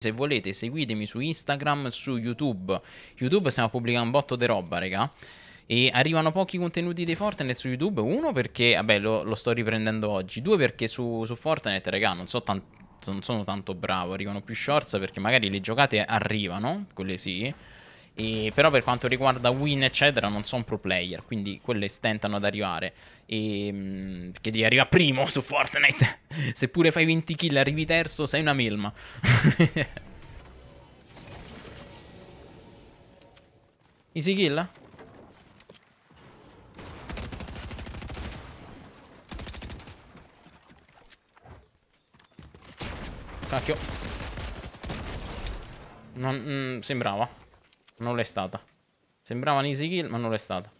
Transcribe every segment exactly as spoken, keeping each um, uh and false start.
Se volete seguitemi su Instagram, su YouTube. YouTube stiamo pubblicando un botto di roba, raga. E arrivano pochi contenuti di Fortnite su YouTube. Uno perché, vabbè, lo, lo sto riprendendo oggi. Due perché su, su Fortnite, raga, non, so tan non sono tanto bravo. Arrivano più shorts perché magari le giocate arrivano, quelle sì. E però per quanto riguarda win eccetera non sono pro player, quindi quelle stentano ad arrivare. E, perché devi arrivare primo su Fortnite. Se pure fai venti kill arrivi terzo, sei una melma. Easy kill? Cacchio. Non mm, sembrava. Non l'è stata. Sembrava un easy kill, ma non l'è stata.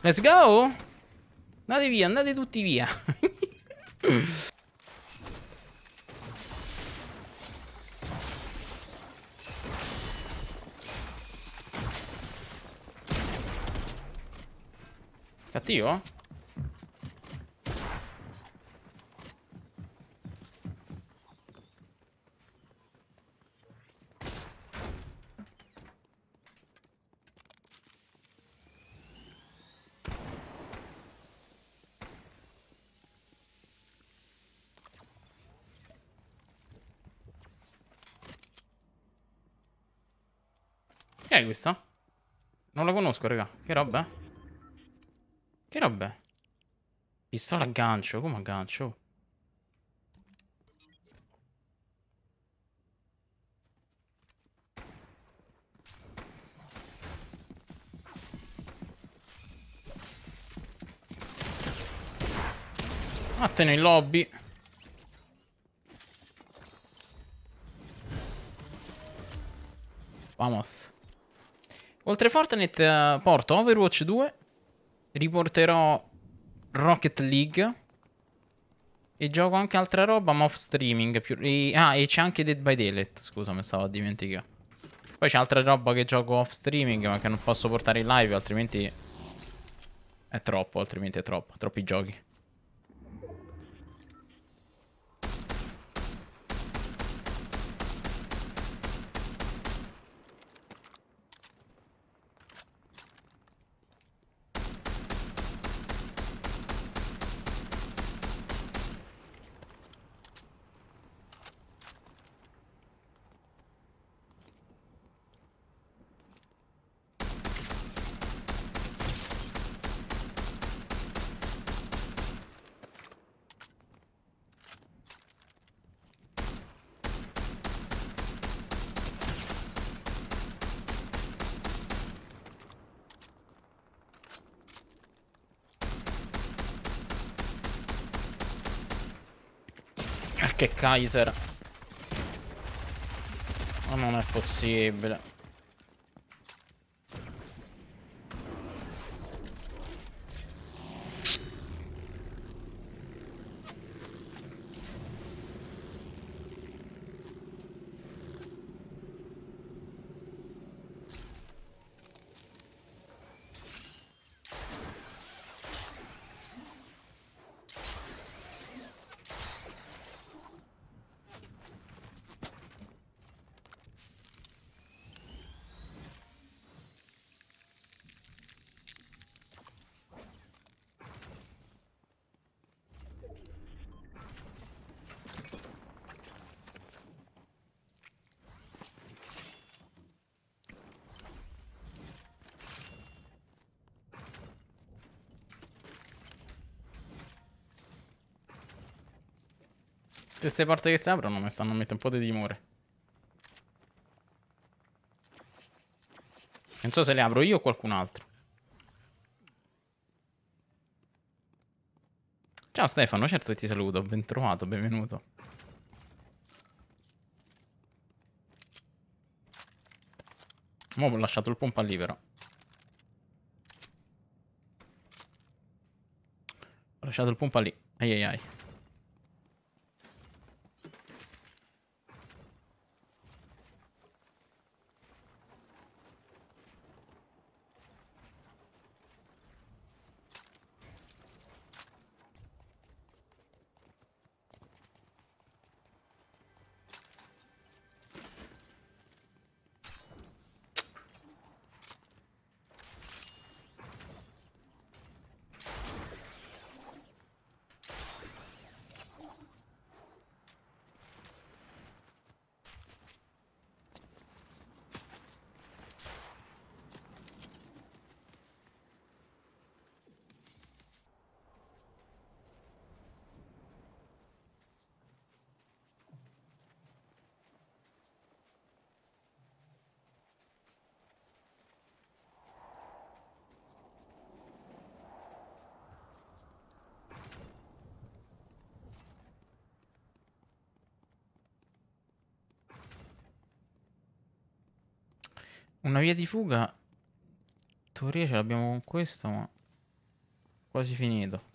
Let's go! Andate via, andate tutti via. Cattivo? Che è questa? Non la conosco, raga. Che roba è? Che roba è? Pistola a gancio, come a gancio? Vattene in lobby. Vamos. Oltre Fortnite eh, porto Overwatch due. Riporterò Rocket League. E gioco anche altra roba, ma off streaming più... e... Ah, e c'è anche Dead by Daylight. Scusa, mi stavo a dimenticare. Poi c'è altra roba che gioco off streaming, ma che non posso portare in live, altrimenti è troppo, altrimenti è troppo. Troppi giochi. Che Kaiser. Ma non è possibile. Queste porte che si aprono mi stanno mettendo un po' di timore. Non so se le apro io o qualcun altro. Ciao Stefano, certo che ti saluto, ben trovato, benvenuto. Mo' ho lasciato il pompa lì però. lasciato il pompa lì. Ai ai ai. Una via di fuga, teoria ce l'abbiamo con questo, ma quasi finito.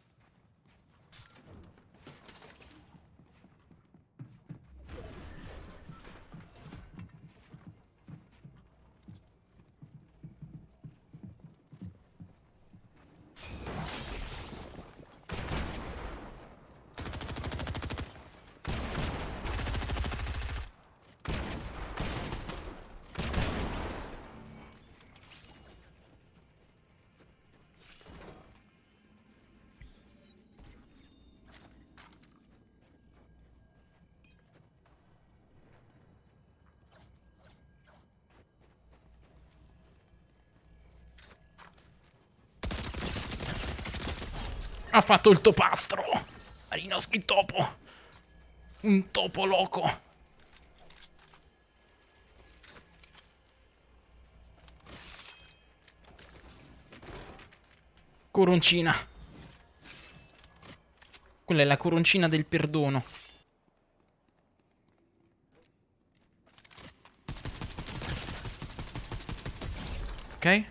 Ha fatto il topastro Marinoski, topo, un topo loco. Coroncina, quella è la coroncina del perdono. Ok,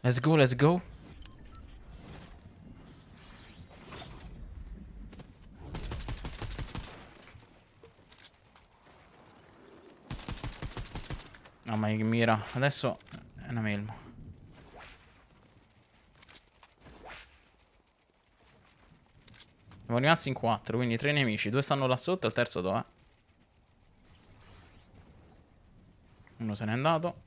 let's go, let's go. No, ma che mira. Adesso è una melma. Siamo rimasti in quattro, quindi tre nemici. Due stanno là sotto, il terzo dov'è? Uno se n'è andato.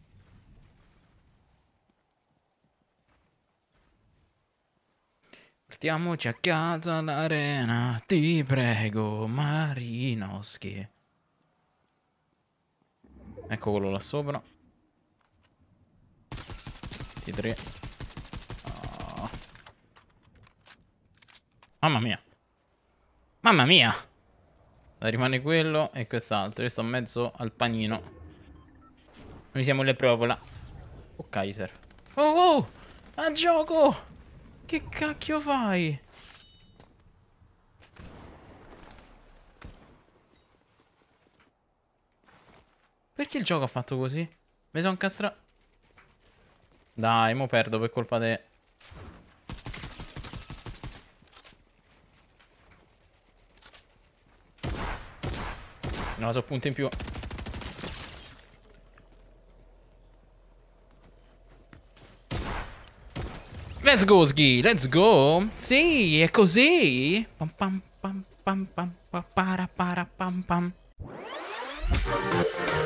Portiamoci a casa all'arena, ti prego, Marinoski. Ecco quello là sopra. T tre. Oh. Mamma mia. Mamma mia. Rimane quello e quest'altro. Io sto in mezzo al panino. Noi siamo le provola. Oh Kaiser. Oh oh. A gioco. Che cacchio fai? Perché il gioco ha fatto così? Mi sono incastrato. Dai, mo perdo per colpa te. No, so punti in più. Let's go, Sghi, let's go. Sì, è così. Pam pam pam pam pam pam para para pam pam. Thank